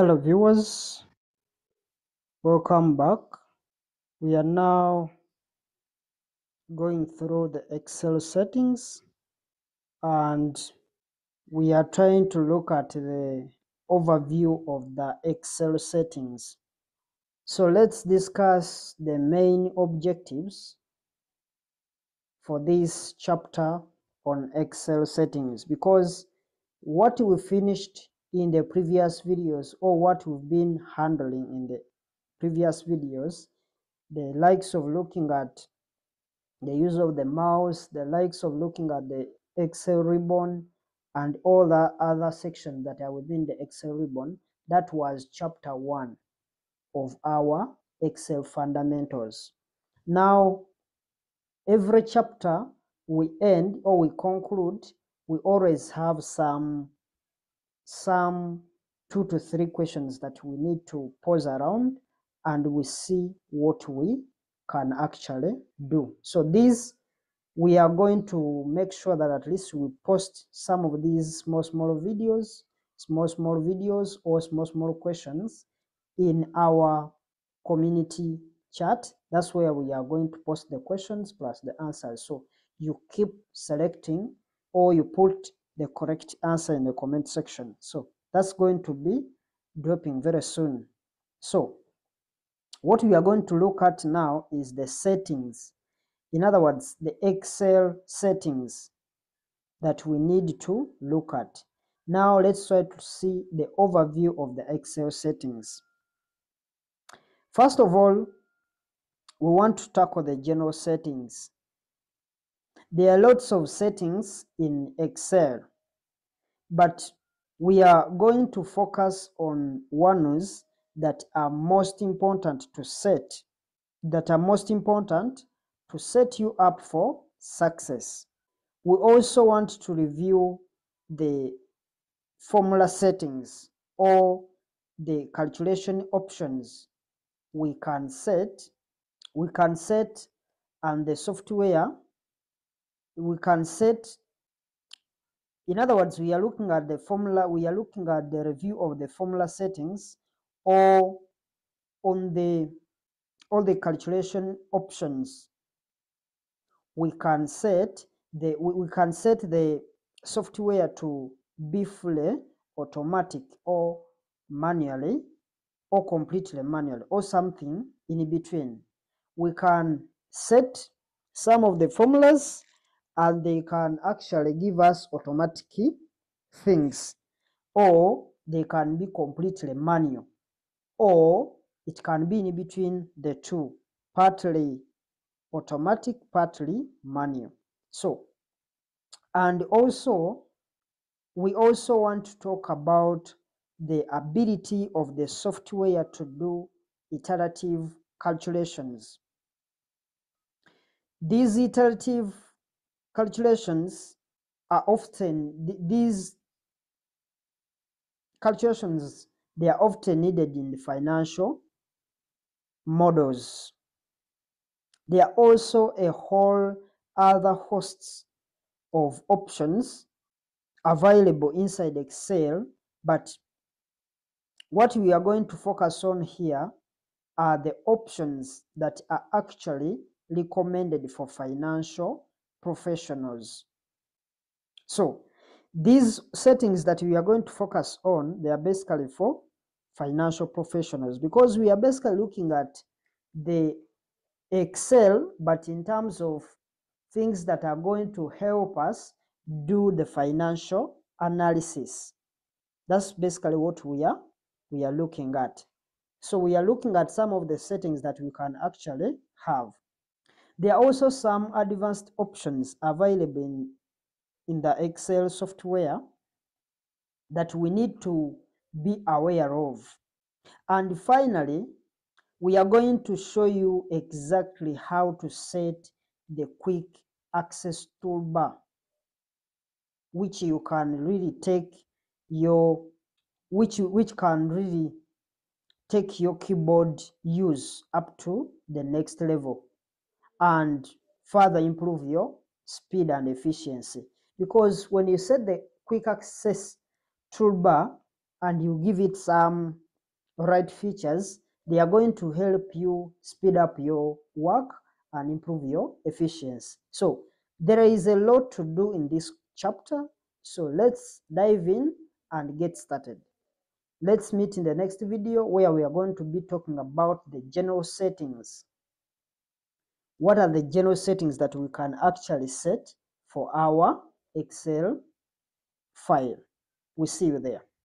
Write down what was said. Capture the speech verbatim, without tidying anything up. Hello viewers, welcome back. We are now going through the Excel settings and we are trying to look at the overview of the Excel settings. So let's discuss the main objectives for this chapter on Excel settings, because what we finished in the previous videos, or what we've been handling in the previous videos, the likes of looking at the use of the mouse, the likes of looking at the Excel ribbon, and all the other sections that are within the Excel ribbon, that was chapter one of our Excel fundamentals. Now, every chapter we end or we conclude, we always have some some two to three questions that we need to pause around and we see what we can actually do. So these, we are going to make sure that at least we post some of these small small videos, small small videos or small small questions in our community chat. That's where we are going to post the questions plus the answers. So you keep selecting or you put the correct answer in the comment section. So that's going to be dropping very soon. So what we are going to look at now is the settings. In other words, the Excel settings that we need to look at. Now let's try to see the overview of the Excel settings. First of all, we want to tackle the general settings. There are lots of settings in Excel, but we are going to focus on ones that are most important to set, that are most important to set you up for success. We also want to review the formula settings or the calculation options we can set, we can set, and the software we can set. In other words, we are looking at the formula, we are looking at the review of the formula settings or on the all the calculation options we can set. The we, we can set the software to be fully automatic or manually or completely manual or something in between. We can set some of the formulas and they can actually give us automatic things, or they can be completely manual, or it can be in between the two, partly automatic, partly manual. So, and also, we also want to talk about the ability of the software to do iterative calculations. These iterative calculations are often these calculations they are often needed in the financial models. There are also a whole other hosts of options available inside Excel, but what we are going to focus on here are the options that are actually recommended for financial professionals. So these settings that we are going to focus on, they are basically for financial professionals, because we are basically looking at the Excel, but in terms of things that are going to help us do the financial analysis. That's basically what we are we are looking at. So we are looking at some of the settings that we can actually have. There are also some advanced options available in, in the Excel software that we need to be aware of. And finally, we are going to show you exactly how to set the quick access toolbar, which you can really take your which which can really take your keyboard use up to the next level and further improve your speed and efficiency. Because when you set the quick access toolbar and you give it some right features, they are going to help you speed up your work and improve your efficiency. So there is a lot to do in this chapter. So let's dive in and get started. Let's meet in the next video where we are going to be talking about the general settings. What are the general settings that we can actually set for our Excel file? We'll see you there.